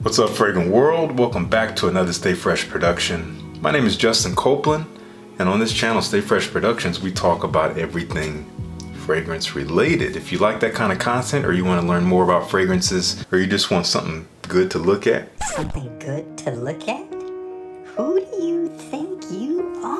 What's up, fragrant world? Welcome back to another Stay Fresh production. My name is Justin Copeland, and on this channel, Stay Fresh Productions, we talk about everything fragrance related. If you like that kind of content, or you want to learn more about fragrances, or you just want something good to look at. Something good to look at? Who do you think you are?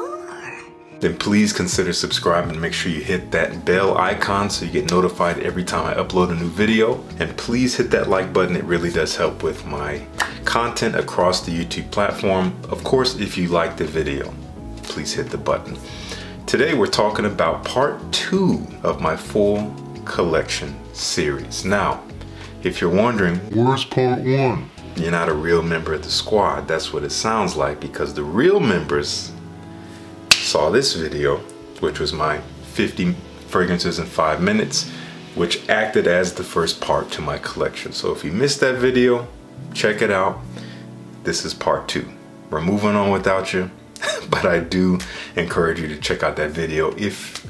Then please consider subscribing and make sure you hit that bell icon so you get notified every time I upload a new video. And please hit that like button. It really does help with my content across the YouTube platform. Of course, if you like the video, please hit the button. Today we're talking about part 2 of my full collection series. Now, if you're wondering, where's part 1? You're not a real member of the squad. That's what it sounds like, because the real members saw this video, which was my 50 fragrances in 5 minutes, which acted as the first part to my collection. So if you missed that video, check it out. This is part 2. We're moving on without you, but I do encourage you to check out that video if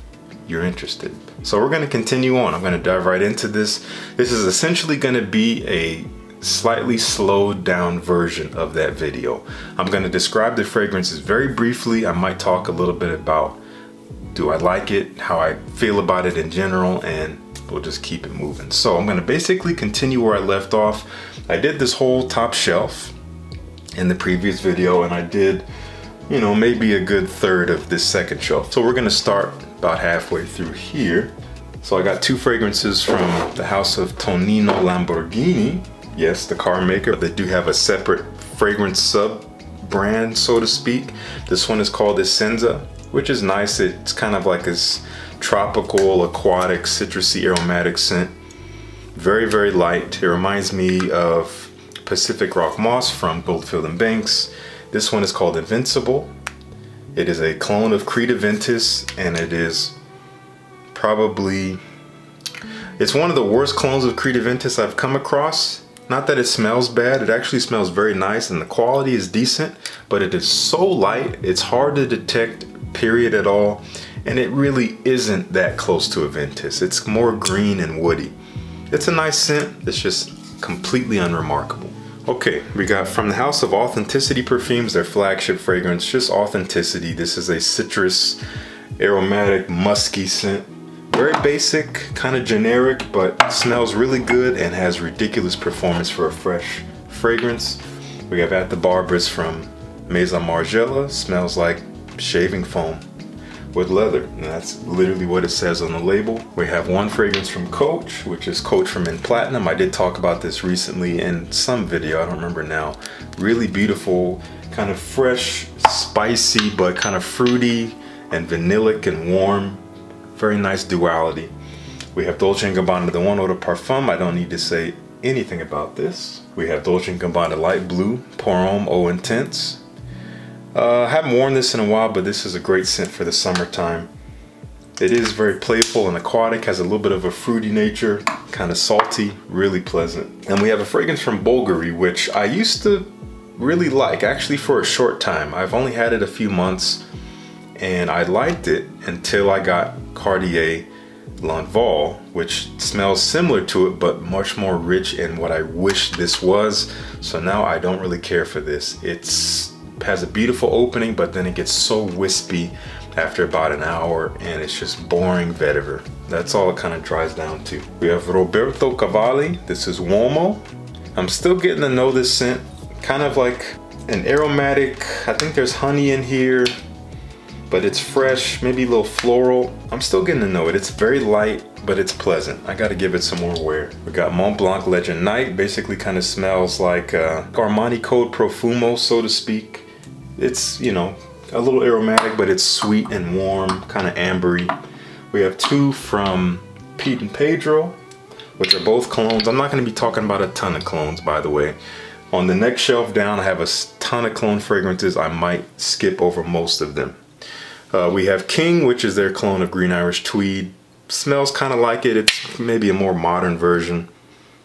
you're interested. So we're gonna continue on. I'm gonna dive right into this. This is essentially gonna be a slightly slowed down version of that video. I'm gonna describe the fragrances very briefly. I might talk a little bit about, do I like it, how I feel about it in general, and we'll just keep it moving. So I'm gonna basically continue where I left off. I did this whole top shelf in the previous video, and I did, you know, maybe a good third of this second shelf. So we're gonna start about halfway through here. So I got 2 fragrances from the house of Tonino Lamborghini. Yes, the car maker. They do have a separate fragrance sub-brand, so to speak. This one is called Essenza, which is nice. It's kind of like this tropical, aquatic, citrusy, aromatic scent. Very, very light. It reminds me of Pacific Rock Moss from Goldfield and Banks. This one is called Invincible. It is a clone of Creed Aventus, and it is probably, it's one of the worst clones of Creed Aventus I've come across. Not that it smells bad, it actually smells very nice and the quality is decent, but it is so light, it's hard to detect period at all. And it really isn't that close to Aventus. It's more green and woody. It's a nice scent, it's just completely unremarkable. Okay, we got from the house of Authenticity Perfumes, their flagship fragrance, just Authenticity. This is a citrus, aromatic, musky scent. Very basic, kind of generic, but smells really good and has ridiculous performance for a fresh fragrance. We have At The Barber's from Maison Margiela, smells like shaving foam with leather. And that's literally what it says on the label. We have one fragrance from Coach, which is Coach from In Platinum. I did talk about this recently in some video, I don't remember now. Really beautiful, kind of fresh, spicy, but kind of fruity and vanillic and warm. Very nice duality. We have Dolce & Gabbana, the One Eau de Parfum. I don't need to say anything about this. We have Dolce & Gabbana Light Blue, Parfums Eau Intense. I haven't worn this in a while, but this is a great scent for the summertime. It is very playful and aquatic, has a little bit of a fruity nature, kind of salty, really pleasant. And we have a fragrance from Bulgari, which I used to really like, actually for a short time. I've only had it a few months, and I liked it until I got Cartier L'Envol, which smells similar to it, but much more rich and what I wish this was. So now I don't really care for this. It's has a beautiful opening, but then it gets so wispy after about an hour, and it's just boring vetiver. That's all it kind of dries down to. We have Roberto Cavalli. This is Uomo. I'm still getting to know this scent. Kind of like an aromatic, I think there's honey in here, but it's fresh, maybe a little floral. I'm still getting to know it. It's very light, but it's pleasant. I gotta give it some more wear. We got Mont Blanc Legend Night. Basically kind of smells like Armani Code Profumo, so to speak. It's, you know, a little aromatic, but it's sweet and warm, kind of ambery. We have 2 from Pete and Pedro, which are both clones. I'm not gonna be talking about a ton of clones, by the way. On the next shelf down, I have a ton of clone fragrances. I might skip over most of them. We have King, which is their clone of Green Irish Tweed. Smells kind of like it. It's maybe a more modern version,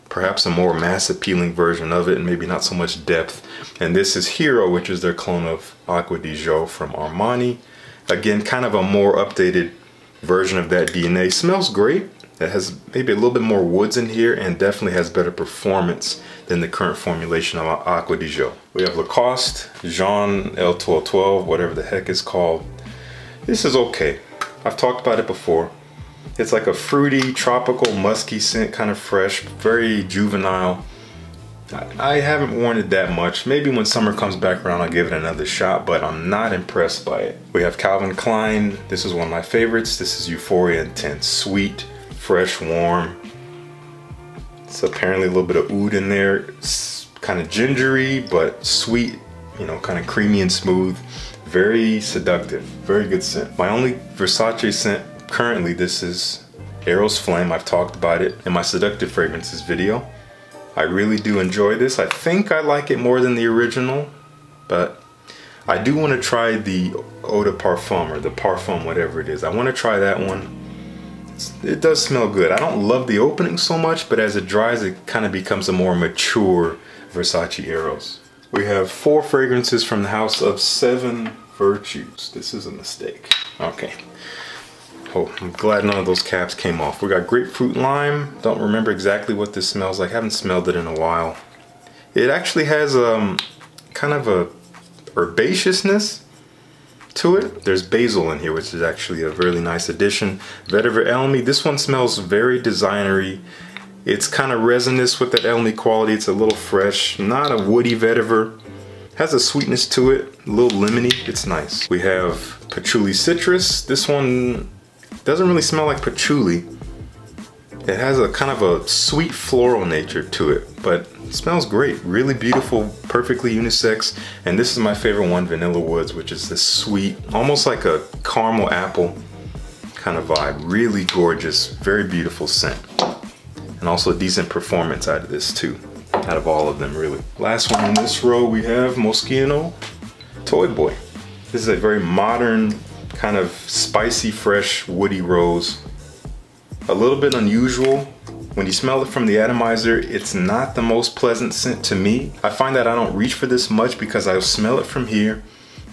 perhaps a more mass appealing version of it, and maybe not so much depth. And this is Hero, which is their clone of Aqua Di Jo from Armani. Again, kind of a more updated version of that DNA. Smells great. that has maybe a little bit more woods in here and definitely has better performance than the current formulation of Aqua Di Jo. We have Lacoste, Jean L1212, whatever the heck it's called. This is okay. I've talked about it before. It's like a fruity, tropical, musky scent, kind of fresh, very juvenile. I haven't worn it that much. Maybe when summer comes back around, I'll give it another shot, but I'm not impressed by it. We have Calvin Klein. This is one of my favorites. This is Euphoria Intense. Sweet, fresh, warm. It's apparently a little bit of oud in there. It's kind of gingery, but sweet, you know, kind of creamy and smooth. Very seductive, very good scent. My only Versace scent currently, this is Eros Flame. I've talked about it in my seductive fragrances video. I really do enjoy this. I think I like it more than the original, but I do want to try the Eau de Parfum or the Parfum, whatever it is. I want to try that one. It does smell good. I don't love the opening so much, but as it dries, it kind of becomes a more mature Versace Eros. We have four fragrances from the House of Seven Virtues. This is a mistake. Okay. Oh, I'm glad none of those caps came off. We got grapefruit lime. Don't remember exactly what this smells like. I haven't smelled it in a while. It actually has kind of a herbaceousness to it. There's basil in here, which is actually a really nice addition. Vetiver Elmi. This one smells very designery. It's kind of resinous with that elmi quality. It's a little fresh, not a woody vetiver. Has a sweetness to it, a little lemony. It's nice. We have patchouli citrus. This one doesn't really smell like patchouli. It has a kind of a sweet floral nature to it, but it smells great. Really beautiful, perfectly unisex. And this is my favorite one, Vanilla Woods, which is this sweet, almost like a caramel apple kind of vibe. Really gorgeous, very beautiful scent. And also a decent performance out of this too, out of all of them really. Last one in this row we have Moschino Toy Boy. This is a very modern, kind of spicy, fresh, woody rose. A little bit unusual. When you smell it from the atomizer, it's not the most pleasant scent to me. I find that I don't reach for this much because I smell it from here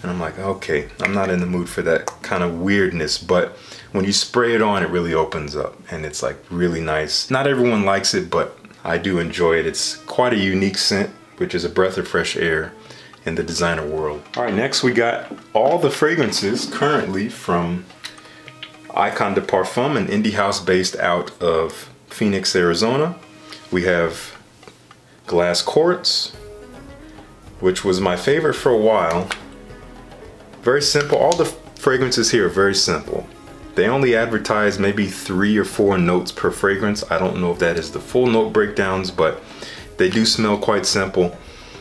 and I'm like, okay, I'm not in the mood for that kind of weirdness. But when you spray it on, it really opens up and it's like really nice. Not everyone likes it, but I do enjoy it. It's quite a unique scent, which is a breath of fresh air in the designer world. All right, next we got all the fragrances currently from Icon de Parfum, an indie house based out of Phoenix, Arizona. We have Glass Quartz, which was my favorite for a while. Very simple. All the fragrances here are very simple. They only advertise maybe 3 or 4 notes per fragrance. I don't know if that is the full note breakdowns, but they do smell quite simple.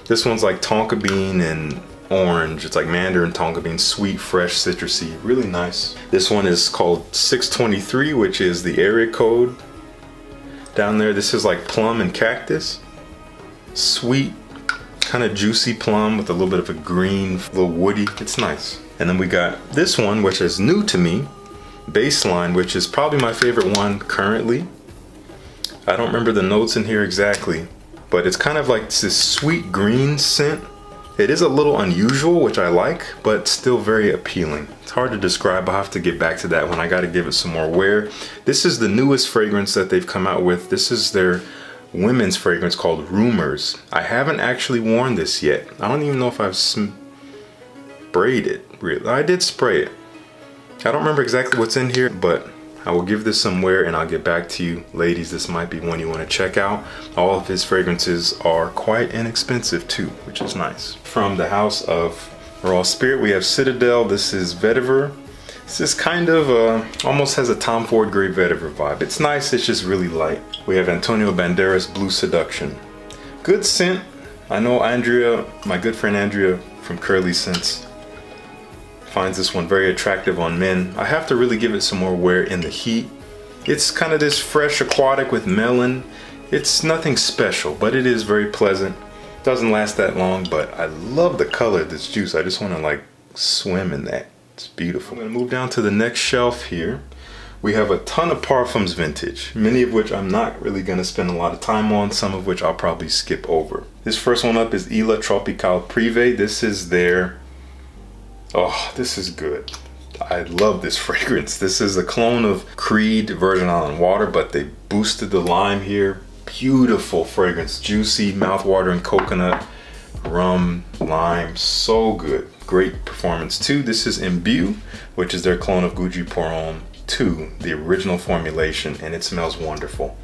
This one's like tonka bean and orange. It's like mandarin tonka bean, sweet, fresh, citrusy, really nice. This one is called 623, which is the area code down there. This is like plum and cactus. Sweet, kind of juicy plum with a little bit of a green, a little woody. It's nice. And then we got this one, which is new to me, Baseline, which is probably my favorite one currently. I don't remember the notes in here exactly, but it's kind of like this sweet green scent. It is a little unusual, which I like, but still very appealing. It's hard to describe. I'll have to get back to that one. I got to give it some more wear. This is the newest fragrance that they've come out with. This is their women's fragrance called Rumors. I haven't actually worn this yet. I don't even know if I've sprayed it. Really, I did spray it. I don't remember exactly what's in here, but I will give this some wear and I'll get back to you. Ladies, this might be one you want to check out. All of his fragrances are quite inexpensive too, which is nice. From the House of Raw Spirit, we have Citadel. This is vetiver. This is kind of almost has a Tom Ford Grey vetiver vibe. It's nice, it's just really light. We have Antonio Banderas Blue Seduction. Good scent. I know Andrea, my good friend Andrea from Curly Scents, finds this one very attractive on men. I have to really give it some more wear in the heat. It's kind of this fresh aquatic with melon. It's nothing special, but it is very pleasant. Doesn't last that long, but I love the color of this juice. I just want to like swim in that. It's beautiful. I'm gonna move down to the next shelf here. We have a ton of Parfums Vintage, many of which I'm not really gonna spend a lot of time on, some of which I'll probably skip over. This first one up is Isla Tropical Privé. This is their, oh, this is good. I love this fragrance. This is a clone of Creed Virgin Island Water, but they boosted the lime here. Beautiful fragrance, juicy, mouthwatering coconut, rum, lime, so good. Great performance too. This is Imbue, which is their clone of Goudry Pour Homme 2, the original formulation, and it smells wonderful.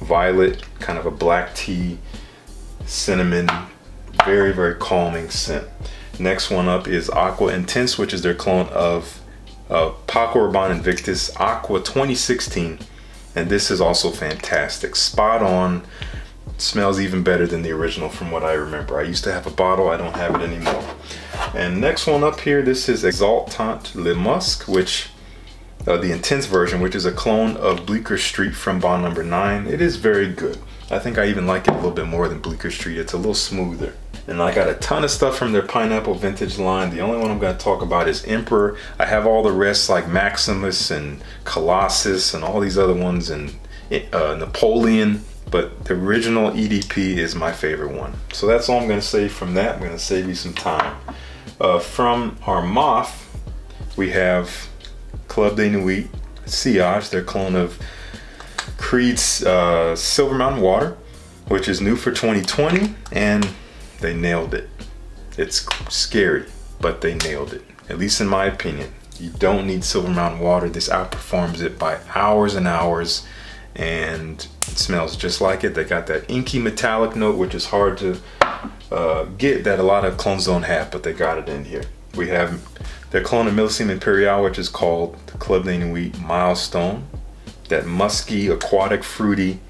Violet, kind of a black tea, cinnamon, very, very calming scent. Next one up is Aqua Intense, which is their clone of Paco Rabanne Invictus Aqua 2016. And this is also fantastic, spot on. Smells even better than the original from what I remember. I used to have a bottle, I don't have it anymore. And next one up here, this is Exaltant Le Musc, which the intense version, which is a clone of Bleecker Street from Bond number 9. It is very good. I think I even like it a little bit more than Bleecker Street. It's a little smoother. And I got a ton of stuff from their Pineapple Vintage line. The only one I'm going to talk about is Emperor. I have all the rest like Maximus and Colossus and all these other ones and Napoleon. But the original EDP is my favorite one. So that's all I'm going to say from that. I'm going to save you some time. From Armaf, we have Club des Nuits Sillage, their clone of Creed's Silver Mountain Water, which is new for 2020, and they nailed it. It's scary, but they nailed it, at least in my opinion. You don't need Silver Mountain Water. This outperforms it by hours and hours, and it smells just like it. They got that inky metallic note, which is hard to get, that a lot of clones don't have, but they got it in here. We have their clone of Millicime Imperial, which is called the Club des Nuits Milestone. That musky, aquatic, fruity,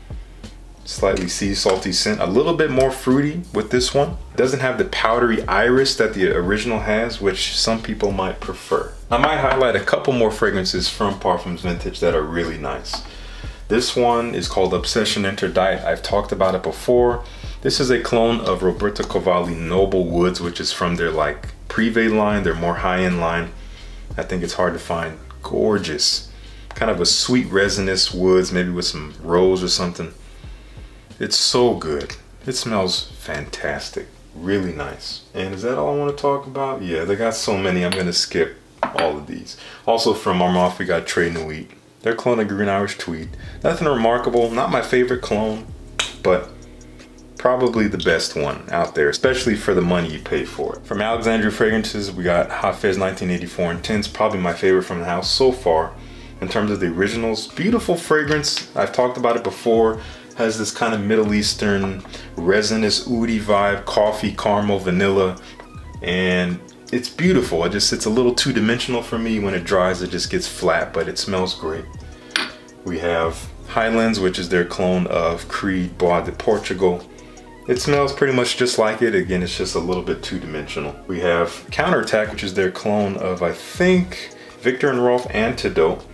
slightly sea salty scent. A little bit more fruity with this one. Doesn't have the powdery iris that the original has, which some people might prefer. I might highlight a couple more fragrances from Parfums Vintage that are really nice. This one is called Obsession Interdite. I've talked about it before. This is a clone of Roberto Cavalli Noble Woods, which is from their like Privé line, their more high-end line. I think it's hard to find. Gorgeous. Kind of a sweet resinous woods, maybe with some rose or something. It's so good. It smells fantastic, really nice. And is that all I want to talk about? Yeah, they got so many, I'm going to skip all of these. Also from Armaf, we got Tres Nuits. Their clone of Green Irish Tweed. Nothing remarkable, not my favorite clone, but probably the best one out there, especially for the money you pay for it. From Alexandria Fragrances, we got Hafez 1984 Intense, probably my favorite from the house so far. In terms of the originals, beautiful fragrance. I've talked about it before. Has this kind of Middle Eastern resinous oudy vibe, coffee, caramel, vanilla, and it's beautiful. It just, it's a little two-dimensional for me. When it dries, it just gets flat, but it smells great. We have Highlands, which is their clone of Creed Bois de Portugal. It smells pretty much just like it. Again, it's just a little bit two-dimensional. We have Counterattack, which is their clone of, I think, Victor and Rolf Antidote.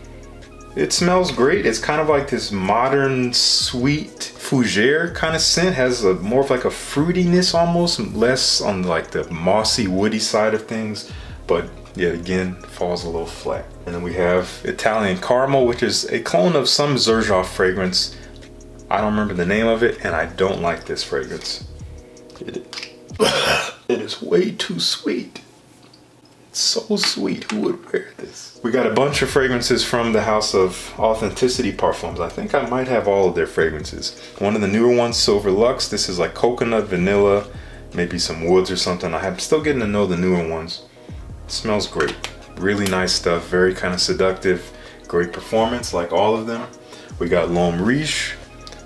It smells great. It's kind of like this modern sweet fougere kind of scent. Has a more of like a fruitiness almost, less on like the mossy woody side of things, but yet again falls a little flat. And then we have Italian Caramel, which is a clone of some Zerzhov fragrance. I don't remember the name of it, and I don't like this fragrance. It is way too sweet. So sweet, who would wear this? We got a bunch of fragrances from the house of Authenticity Perfumes. I think I might have all of their fragrances. One of the newer ones, Silver Luxe. This is like coconut, vanilla, maybe some woods or something. I'm still getting to know the newer ones. It smells great. Really nice stuff, very kind of seductive. Great performance, like all of them. We got L'Homme Riche,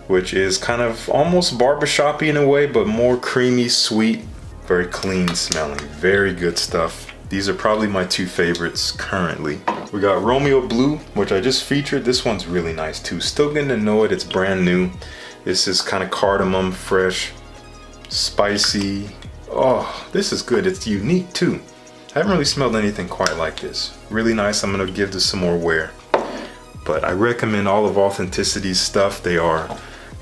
which is kind of almost barbershop-y in a way, but more creamy, sweet, very clean smelling, very good stuff. These are probably my two favorites currently. We got Romeo Blue, which I just featured. This one's really nice too. Still getting to know it, it's brand new. This is kind of cardamom, fresh, spicy. Oh, this is good, it's unique too. I haven't really smelled anything quite like this. Really nice, I'm gonna give this some more wear. But I recommend all of Authenticity's stuff. They are,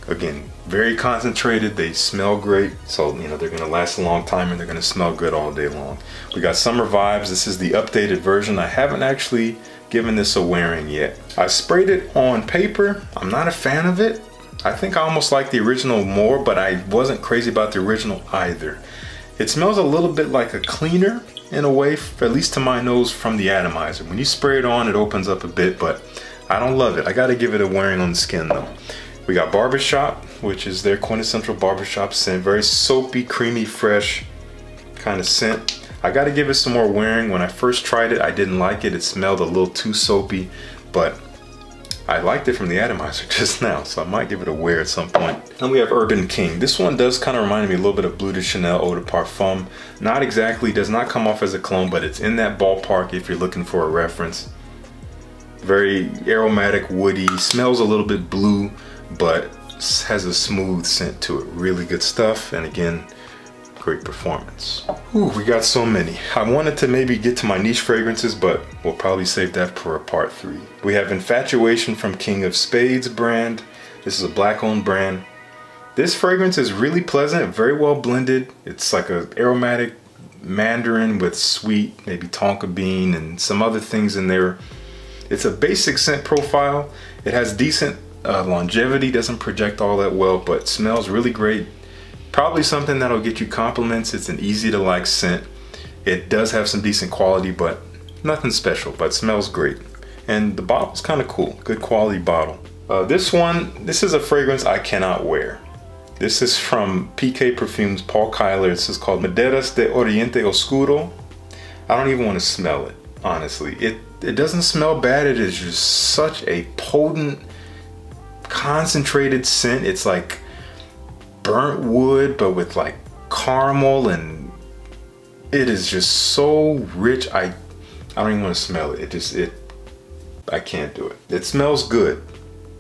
again, very concentrated, they smell great, so you know they're gonna last a long time and they're gonna smell good all day long. We got Summer Vibes, this is the updated version. I haven't actually given this a wearing yet. I sprayed it on paper, I'm not a fan of it. I think I almost like the original more, but I wasn't crazy about the original either. It smells a little bit like a cleaner, in a way, at least to my nose, from the atomizer. When you spray it on, it opens up a bit, but I don't love it. I gotta give it a wearing on the skin though. We got Barbershop, which is their quintessential barbershop scent. Very soapy, creamy, fresh kind of scent. I gotta give it some more wearing. When I first tried it, I didn't like it. It smelled a little too soapy, but I liked it from the atomizer just now, so I might give it a wear at some point. And we have Urban King. This one does kind of remind me a little bit of Bleu de Chanel Eau de Parfum. Not exactly, does not come off as a clone, but it's in that ballpark if you're looking for a reference. Very aromatic, woody, smells a little bit blue, but has a smooth scent to it. Really good stuff, and again, great performance. Ooh, we got so many. I wanted to maybe get to my niche fragrances, but we'll probably save that for a part three. We have Infatuation from King of Spades brand. This is a black-owned brand. This fragrance is really pleasant, very well blended. It's like an aromatic mandarin with sweet, maybe tonka bean and some other things in there. It's a basic scent profile. It has decent longevity, doesn't project all that well, but smells really great. Probably something that'll get you compliments. It's an easy to like scent. It does have some decent quality, but nothing special, but smells great. And the bottle's kind of cool, good quality bottle. This is a fragrance I cannot wear. This is from PK Perfumes, Paul Kyler. This is called Maderas de Oriente Oscuro. I don't even want to smell it, honestly. It doesn't smell bad. It is just such a potent, concentrated scent. It's like burnt wood, but with like caramel, and it is just so rich. I don't even want to smell it. I can't do it. It smells good.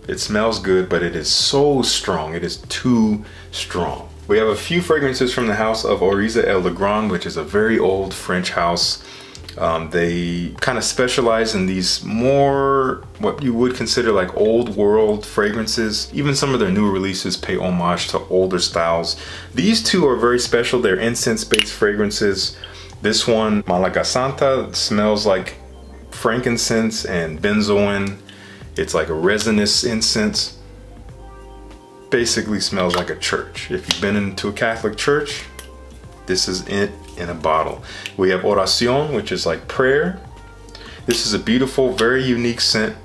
It smells good, but it is so strong. It is too strong. We have a few fragrances from the house of Orisa El Legrand, which is a very old French house. They kind of specialize in these more, what you would consider like old world fragrances. Even some of their new releases pay homage to older styles. These two are very special. They're incense-based fragrances. This one, Malaga Santa, smells like frankincense and benzoin. It's like a resinous incense. Basically smells like a church. If you've been into a Catholic church, this is it in a bottle. We have Oracion, which is like prayer. This is a beautiful, very unique scent.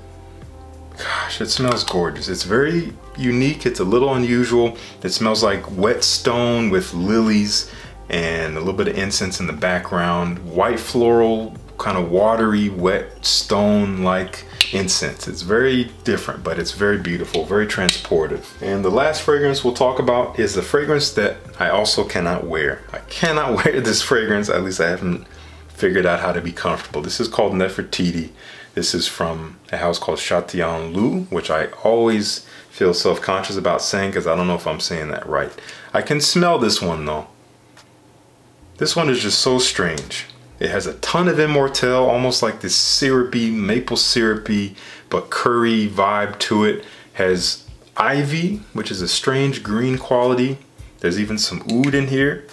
Gosh, it smells gorgeous. It's very unique. It's a little unusual. It smells like wet stone with lilies and a little bit of incense in the background. White floral, kind of watery, wet stone-like incense. It's very different, but it's very beautiful, very transportive. And the last fragrance we'll talk about is the fragrance that I also cannot wear. I cannot wear this fragrance, at least I haven't figured out how to be comfortable. This is called Nefertiti. This is from a house called Châtillon-Lou, which I always feel self-conscious about saying because I don't know if I'm saying that right. I can smell this one though. This one is just so strange. It has a ton of immortelle, almost like this syrupy, maple syrupy, but curry vibe to it. Has ivy, which is a strange green quality. There's even some oud in here.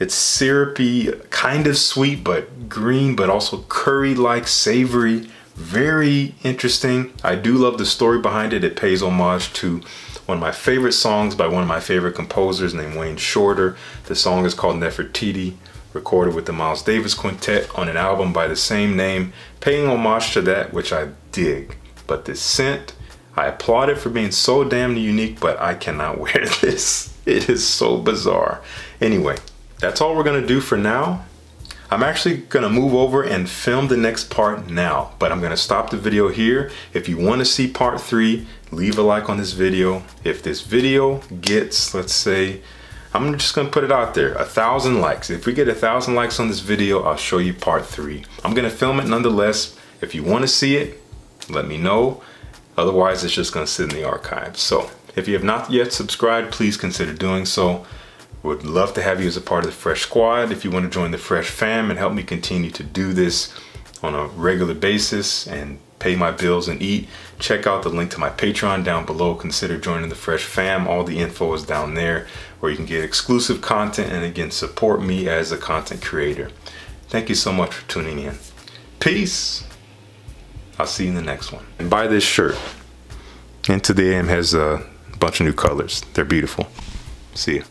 It's syrupy, kind of sweet, but green, but also curry-like, savory. Very interesting. I do love the story behind it. It pays homage to one of my favorite songs by one of my favorite composers named Wayne Shorter. The song is called Nefertiti, recorded with the Miles Davis Quintet on an album by the same name, paying homage to that, which I dig. But this scent, I applaud it for being so damn unique, but I cannot wear this. It is so bizarre. Anyway, that's all we're gonna do for now. I'm actually gonna move over and film the next part now, but I'm gonna stop the video here. If you wanna see part three, leave a like on this video. If this video gets, let's say, I'm just gonna put it out there, 1,000 likes. If we get 1,000 likes on this video, I'll show you part three. I'm gonna film it nonetheless. If you wanna see it, let me know. Otherwise, it's just gonna sit in the archives. So if you have not yet subscribed, please consider doing so. Would love to have you as a part of the Fresh Squad. If you wanna join the Fresh Fam and help me continue to do this on a regular basis and pay my bills and eat, check out the link to my Patreon down below. Consider joining the Fresh Fam. All the info is down there where you can get exclusive content and again, support me as a content creator. Thank you so much for tuning in. Peace. I'll see you in the next one. And buy this shirt. Into the AM has a bunch of new colors. They're beautiful. See ya.